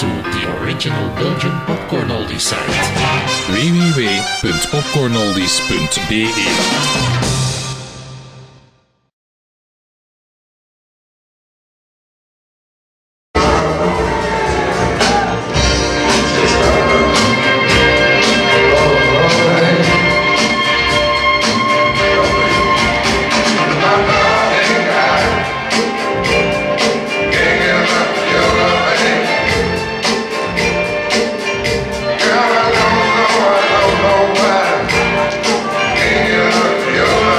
to the original Belgian Popcornoldies site www.popcornoldies.be. Yo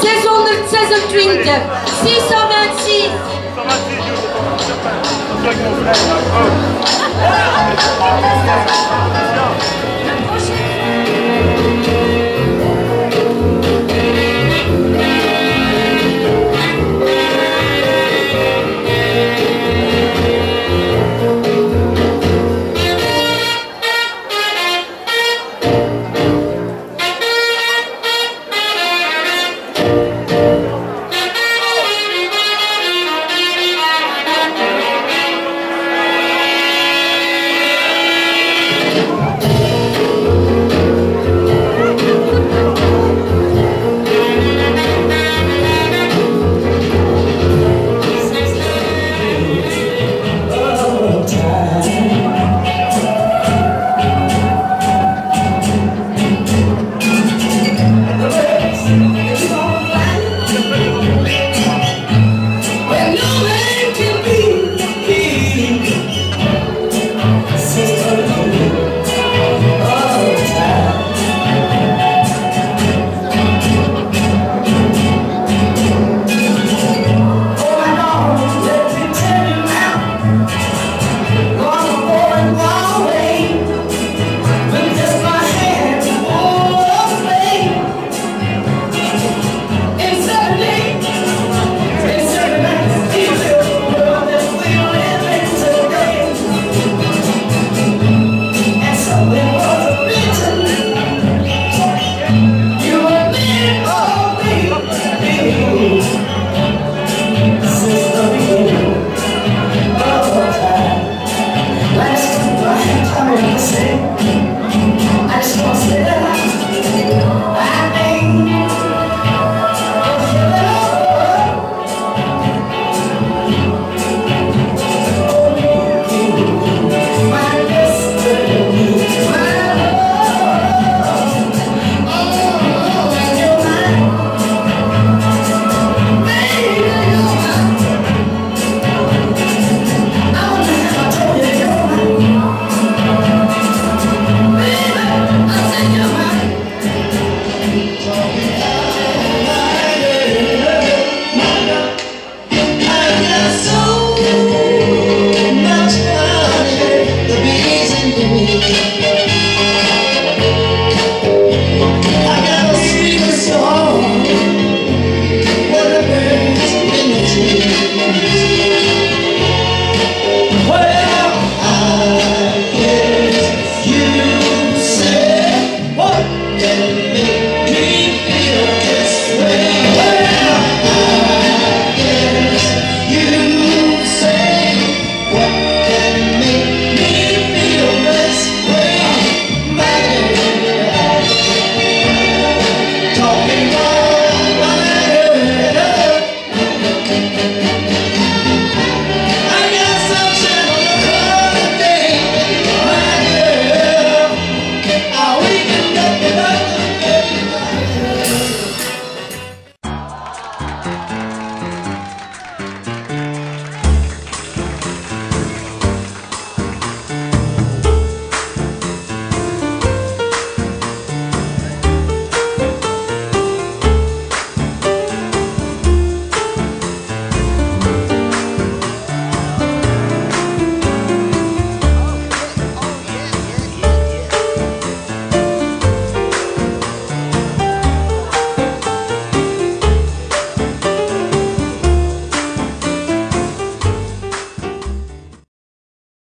626, 626.